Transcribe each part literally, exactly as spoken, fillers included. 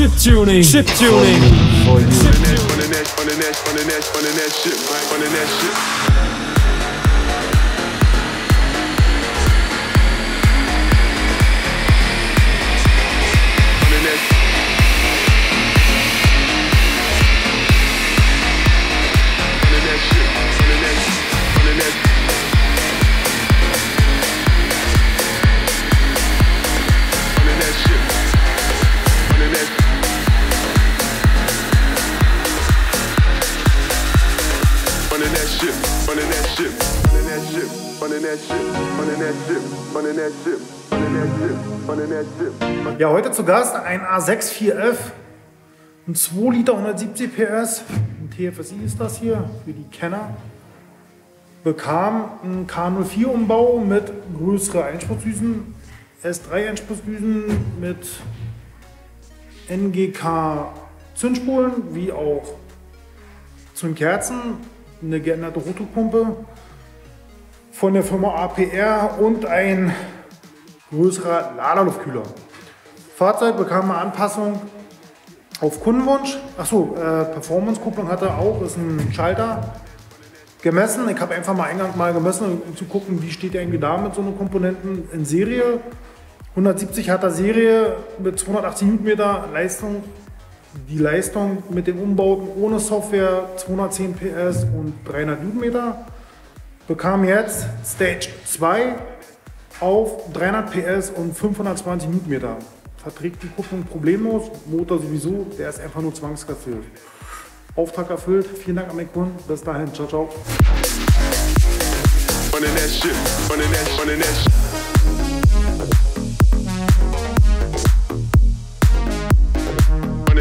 Chiptuning, Chiptuning, ja, heute zu Gast ein A sechs vier F, ein zwei Liter hundertsiebzig P S, ein T F S I ist das hier, für die Kenner. Bekam einen K null vier Umbau mit größeren Einspritzdüsen, S drei Einspritzdüsen mit N G K Zündspulen, wie auch Zündkerzen, eine geänderte Hochdruckpumpe von der Firma A P R und ein größerer Ladeluftkühler. Fahrzeug bekam eine Anpassung auf Kundenwunsch. Achso, äh, Performance-Kupplung hatte auch, ist ein Schalter gemessen. Ich habe einfach mal eingangs mal gemessen, um zu gucken, wie steht der irgendwie da mit so einer Komponenten in Serie. hundertsiebzig hat er Serie mit zweihundertachtzig Newtonmeter Leistung. Die Leistung mit dem Umbauten ohne Software zweihundertzehn P S und dreihundert Newtonmeter. Bekam jetzt Stage zwei auf dreihundert P S und fünfhundertzwanzig Newtonmeter. Verträgt die Kupplung problemlos, Motor sowieso, der ist einfach nur zwangskastelt. Auftrag erfüllt, vielen Dank an den Kunden, bis dahin, ciao, ciao.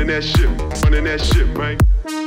That shit, running that shit, man.